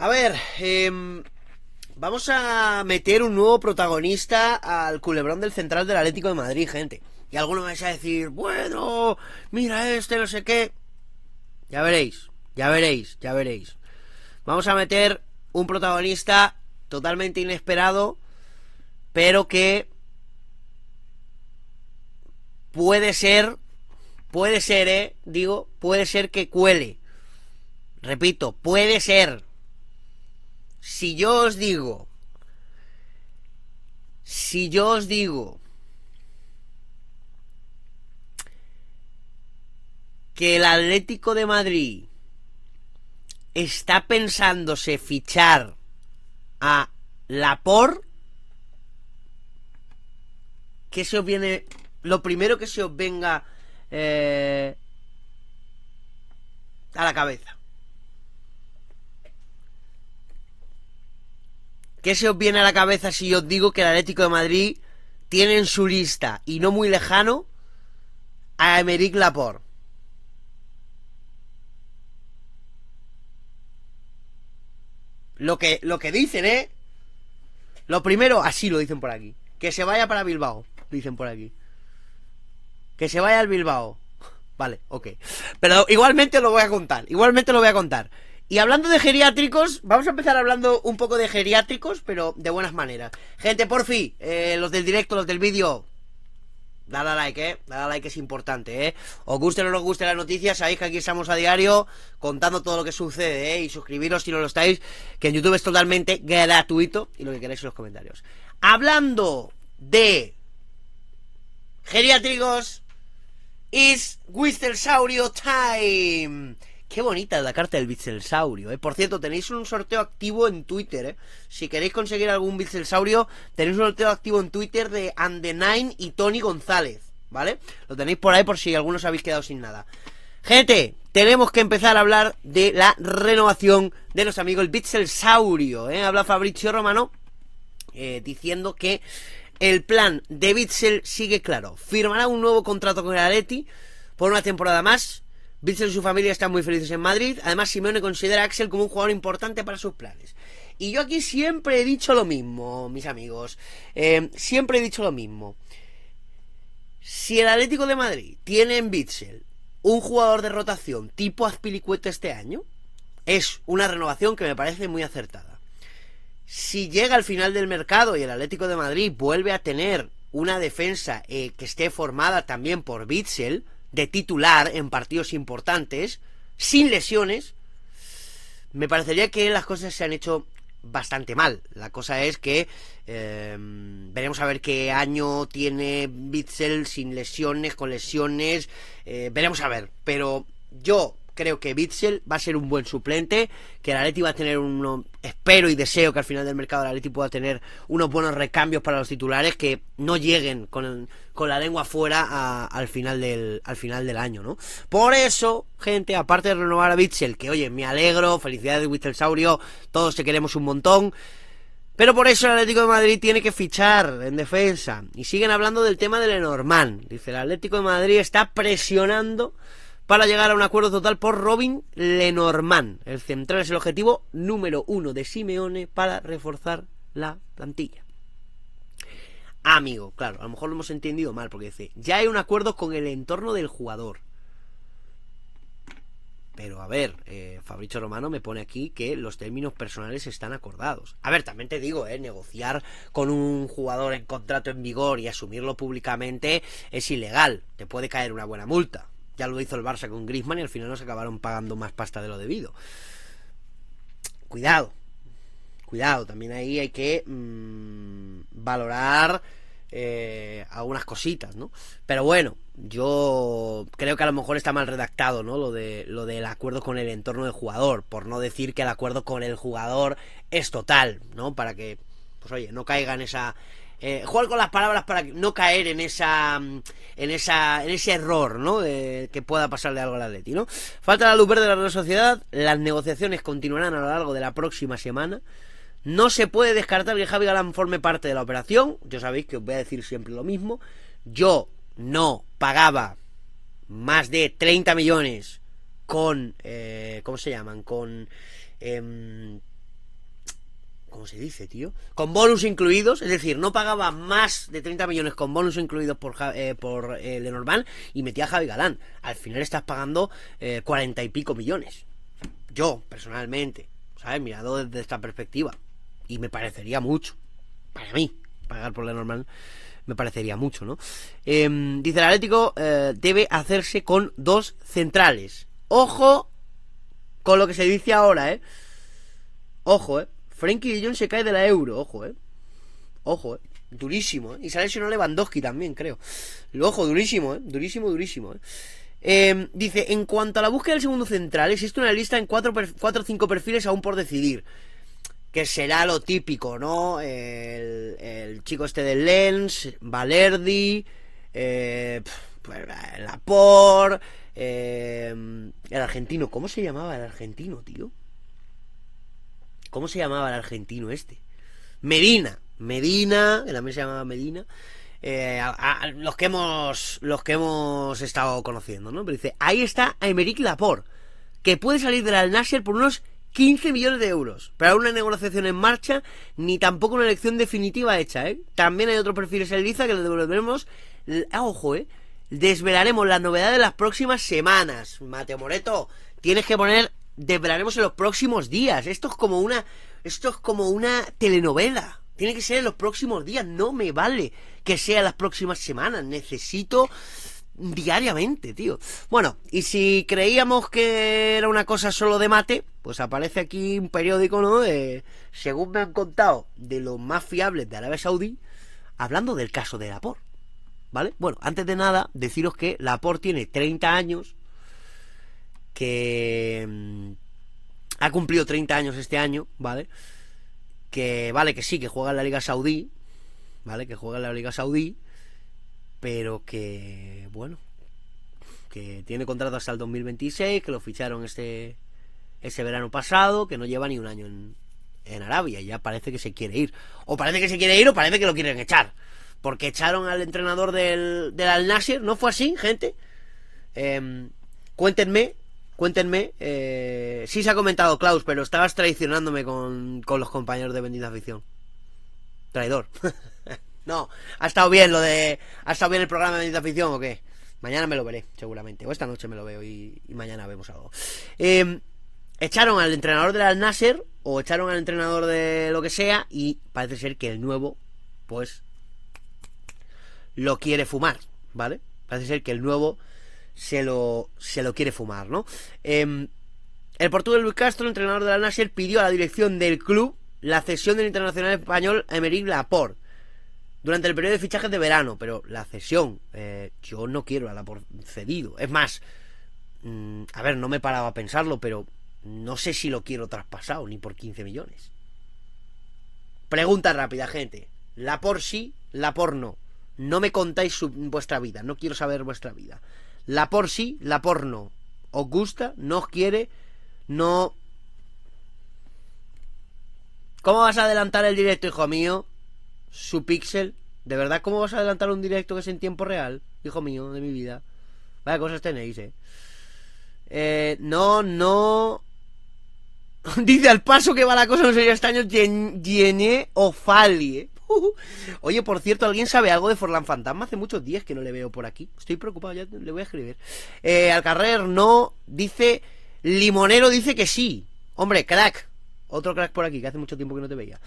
A ver, vamos a meter un nuevo protagonista al culebrón del central del Atlético de Madrid, gente. Y alguno vais a decir, bueno, mira este, no sé qué. Ya veréis, ya veréis, ya veréis. Vamos a meter un protagonista totalmente inesperado, pero que puede ser, digo, puede ser que cuele. Repito, puede ser. Si yo os digo, que el Atlético de Madrid está pensándose fichar a Laporte, ¿qué se os viene? Lo primero que se os venga a la cabeza. ¿Qué se os viene a la cabeza si yo os digo que el Atlético de Madrid tiene en su lista, y no muy lejano, a Aymeric Laporte? Lo que dicen, ¿eh? Lo primero, así lo dicen por aquí. Que se vaya para Bilbao, dicen por aquí. Que se vaya al Bilbao. Vale, ok. Pero igualmente lo voy a contar, Y hablando de geriátricos, vamos a empezar hablando un poco de geriátricos, pero de buenas maneras. Gente, porfi, los del directo, los del vídeo, dale a like, dale a like, es importante, os guste o no os guste las noticias, sabéis que aquí estamos a diario contando todo lo que sucede, y suscribiros si no lo estáis, que en YouTube es totalmente gratuito, y lo que queráis en los comentarios. Hablando de geriátricos, is Witselsaurio time. Qué bonita es la carta del Witselsaurio, Por cierto, tenéis un sorteo activo en Twitter, Si queréis conseguir algún Witselsaurio, tenéis un sorteo activo en Twitter de And the Nine y Tony González, ¿vale? Lo tenéis por ahí por si algunos habéis quedado sin nada. Gente, tenemos que empezar a hablar de la renovación de los amigos el Witselsaurio, Habla Fabrizio Romano diciendo que el plan de Witsel sigue claro. Firmará un nuevo contrato con el Atleti por una temporada más. Witsel y su familia están muy felices en Madrid. Además, Simeone considera a Axel como un jugador importante para sus planes. Y yo aquí siempre he dicho lo mismo, mis amigos. Siempre he dicho lo mismo. Si el Atlético de Madrid tiene en Witsel un jugador de rotación tipo Azpilicueta este año, es una renovación que me parece muy acertada. Si llega al final del mercado y el Atlético de Madrid vuelve a tener una defensa que esté formada también por Witsel, de titular en partidos importantes, sin lesiones, me parecería que las cosas se han hecho bastante mal. La cosa es que veremos a ver qué año tiene Witsel sin lesiones, con lesiones, veremos a ver. Pero yo creo que Witsel va a ser un buen suplente, que el Atleti va a tener uno, espero y deseo que al final del mercado el Atleti pueda tener unos buenos recambios para los titulares, que no lleguen con la lengua fuera al final del año, ¿no? Por eso, gente, aparte de renovar a Witsel, que oye, me alegro, felicidades Witselsaurio, todos te queremos un montón, pero por eso el Atlético de Madrid tiene que fichar en defensa. Y siguen hablando del tema de Le Normand. Dice, el Atlético de Madrid está presionando para llegar a un acuerdo total por Robin Le Normand. El central es el objetivo número uno de Simeone para reforzar la plantilla. Amigo, claro, a lo mejor lo hemos entendido mal, porque dice, ya hay un acuerdo con el entorno del jugador. Pero a ver, Fabrizio Romano me pone aquí que los términos personales están acordados. A ver, también te digo, negociar con un jugador en contrato en vigor y asumirlo públicamente es ilegal. Te puede caer una buena multa. Ya lo hizo el Barça con Griezmann y al final nos acabaron pagando más pasta de lo debido. Cuidado. Cuidado, también ahí hay que valorar algunas cositas, ¿no? Pero bueno, yo creo que a lo mejor está mal redactado, ¿no? Lo del acuerdo con el entorno del jugador, por no decir que el acuerdo con el jugador es total, ¿no? Para que, pues oye, no caiga en esa... jugar con las palabras para no caer en ese error, ¿no? Que pueda pasarle algo al Atleti, ¿no? Falta la luz verde de la Real Sociedad. Las negociaciones continuarán a lo largo de la próxima semana. No se puede descartar que Javi Galán forme parte de la operación. Yo sabéis que os voy a decir siempre lo mismo. Yo no pagaba más de 30 millones con... ¿cómo se llaman? Con... ¿Cómo se dice, tío? Con bonus incluidos, es decir, no pagaba más de 30 millones con bonus incluidos por Le Normand y metía a Javi Galán. Al final estás pagando 40 y pico millones. Yo, personalmente, ¿sabes? Mirado desde esta perspectiva. Y me parecería mucho, para mí, pagar por Le Normand me parecería mucho, ¿no? Dice el Atlético, debe hacerse con 2 centrales. Ojo con lo que se dice ahora, ¿eh? Ojo, ¿eh? Frenkie de Jong se cae de la Euro, ojo, ¿eh? Ojo, ¿eh? Durísimo, ¿eh? Y se ha lesionado Lewandowski también, creo. Ojo, durísimo, ¿eh? Durísimo, durísimo, ¿eh? Dice, en cuanto a la búsqueda del segundo central, existe una lista en 4 o 5 perfiles aún por decidir. Que será lo típico, ¿no? El chico este de Lens, Valerdi, Laporte, el argentino. ¿Cómo se llamaba el argentino, tío? ¿Cómo se llamaba el argentino este? Medina, que también se llamaba Medina. Los que hemos estado conociendo, ¿no? Pero dice, ahí está Aymeric Laporte, que puede salir del Al-Nassr por unos 15 millones de euros, pero aún una negociación en marcha, ni tampoco una elección definitiva hecha, ¿eh? También hay otros perfiles en liza que les devolveremos. Ojo, ¿eh? Desvelaremos las novedades de las próximas semanas. Mateo Moreto, tienes que poner desvelaremos en los próximos días. Esto es como una telenovela. Tiene que ser en los próximos días. No me vale que sea las próximas semanas. Necesito diariamente, tío. Bueno, y si creíamos que era una cosa solo de Mate, pues aparece aquí un periódico, ¿no? Según me han contado, de los más fiables de Arabia Saudí, hablando del caso de Laporte, ¿vale? Bueno, antes de nada, deciros que Laporte tiene 30 años, que ha cumplido 30 años este año, ¿vale? Que sí, que juega en la Liga Saudí, ¿vale? Que juega en la Liga Saudí, pero que, bueno, que tiene contrato hasta el 2026, que lo ficharon ese verano pasado, que no lleva ni un año en Arabia, y ya parece que se quiere ir. O parece que se quiere ir o parece que lo quieren echar, porque echaron al entrenador del Al-Nassr, ¿no fue así, gente? Cuéntenme, sí se ha comentado, Klaus, pero estabas traicionándome con los compañeros de Bendita Afición. Traidor. No, ¿ha estado bien el programa de Bendita Afición o qué? Mañana me lo veré, seguramente. O esta noche me lo veo y mañana vemos algo. Echaron al entrenador del Al-Nassr, o echaron al entrenador de lo que sea, y parece ser que el nuevo, pues, lo quiere fumar, ¿vale? Parece ser que el nuevo se lo quiere fumar, ¿no? El portugués Luis Castro, entrenador del Al-Nassr, pidió a la dirección del club la cesión del internacional español Aymeric Laporte durante el periodo de fichajes de verano, pero la cesión, yo no quiero a Laporte cedido. Es más, a ver, no me he parado a pensarlo, pero no sé si lo quiero traspasado ni por 15 millones. Pregunta rápida, gente. Laporte sí, Laporte no. No me contáis vuestra vida, no quiero saber vuestra vida. Laporte sí, Laporte no. ¿Os gusta? ¿No os quiere? No. ¿Cómo vas a adelantar el directo, hijo mío? Su pixel, de verdad, ¿cómo vas a adelantar un directo que es en tiempo real? Hijo mío, de mi vida. Vaya cosas tenéis, ¿eh? No. Dice, al paso que va la cosa, no sería extraño Llené o Fali, ¿eh? Oye, por cierto, ¿alguien sabe algo de Forlán Fantasma? Hace muchos días que no le veo por aquí. Estoy preocupado, ya le voy a escribir. Alcarrer, no. Dice, Limonero dice que sí. Hombre, crack. Otro crack por aquí, que hace mucho tiempo que no te veía.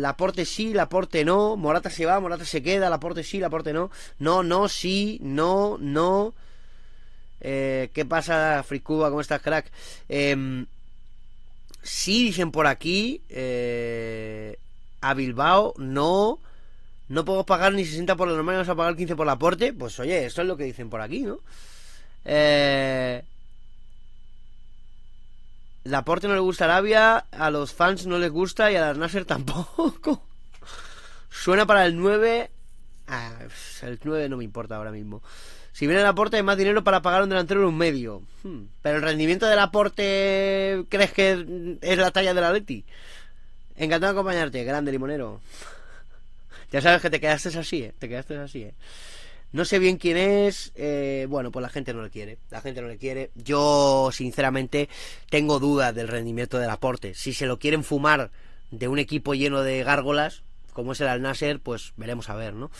Laporte sí, Laporte no. Morata se va, Morata se queda. Laporte sí, Laporte no. No, sí, no. ¿Qué pasa, Fricuba? ¿Cómo estás, crack? Sí, dicen por aquí. A Bilbao, no. No podemos pagar ni 60 por la normal, vamos a pagar 15 por Laporte. Pues oye, eso es lo que dicen por aquí, ¿no? Laporte no le gusta Arabia, a los fans no les gusta y a Al-Nassr tampoco. Suena para el 9. El 9 no me importa ahora mismo. Si viene Laporte hay más dinero para pagar un delantero en un medio. Pero el rendimiento de Laporte, ¿crees que es la talla del Atleti? Encantado de acompañarte, grande Limonero. Ya sabes que te quedaste así, ¿eh? No sé bien quién es, bueno, pues la gente no le quiere, yo sinceramente tengo dudas del rendimiento de Laporte. Si se lo quieren fumar de un equipo lleno de gárgolas, como es el Al-Nassr, pues veremos a ver, ¿no?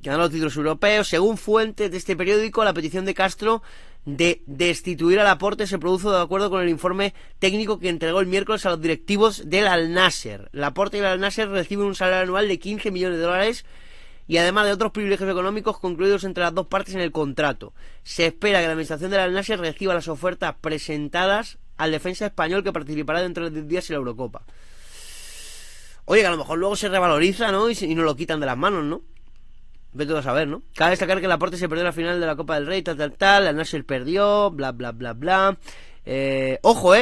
Ganó los títulos europeos. Según fuentes de este periódico, la petición de Castro de destituir a Laporte se produjo de acuerdo con el informe técnico que entregó el miércoles a los directivos del Al-Nassr. Laporte y el Al-Nassr reciben un salario anual de 15 millones de dólares y además de otros privilegios económicos concluidos entre las dos partes en el contrato. Se espera que la administración del Al-Nassr reciba las ofertas presentadas al defensa español, que participará dentro de 10 días en la Eurocopa. Oye, que a lo mejor luego se revaloriza, ¿no? Y nos lo quitan de las manos, ¿no? Vete a saber, ¿no? Cabe destacar que Laporte se perdió la final de la Copa del Rey, Al-Nassr perdió, ojo,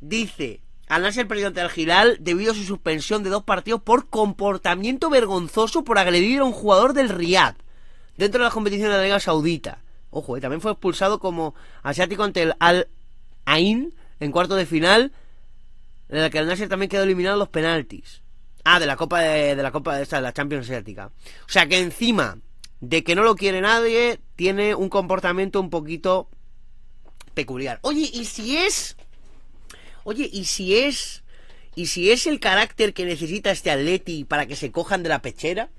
dice, Al-Nassr perdió ante Al Hilal debido a su suspensión de 2 partidos por comportamiento vergonzoso por agredir a un jugador del Riad dentro de la competición de la Liga Saudita. Ojo, también fue expulsado como asiático ante el Al-Ain en cuarto de final, en la que Al-Nassr también quedó eliminado en los penaltis. Ah, de la Copa de la Champions Asiática. O sea que encima de que no lo quiere nadie, tiene un comportamiento un poquito peculiar. Oye, ¿y si es? Oye, ¿y si es? ¿Y si es el carácter que necesita este Atleti para que se cojan de la pechera?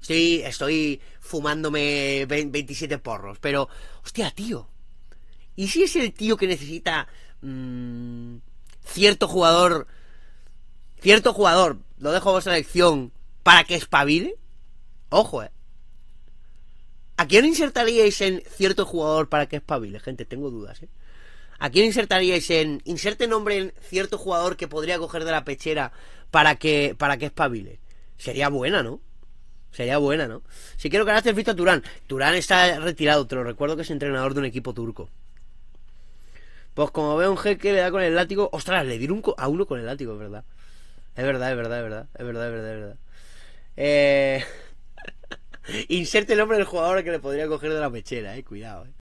Sí, estoy fumándome 27 porros, pero... Hostia, tío. ¿Y si es el tío que necesita cierto jugador... lo dejo a vuestra elección, para que espabile? Ojo, ¿a quién insertaríais en cierto jugador para que espabile? Gente, tengo dudas, ¿A quién insertaríais en... inserte nombre en cierto jugador que podría coger de la pechera para que espabile? Sería buena, ¿no? Sería buena, ¿no? Si quiero carácter, visto a Turán. Turán está retirado, te lo recuerdo, que es entrenador de un equipo turco. Pues como veo un jeque, le da con el látigo. Ostras, le dieron a uno con el látigo, es verdad. Inserte el nombre del jugador que le podría coger de la pechera, cuidado.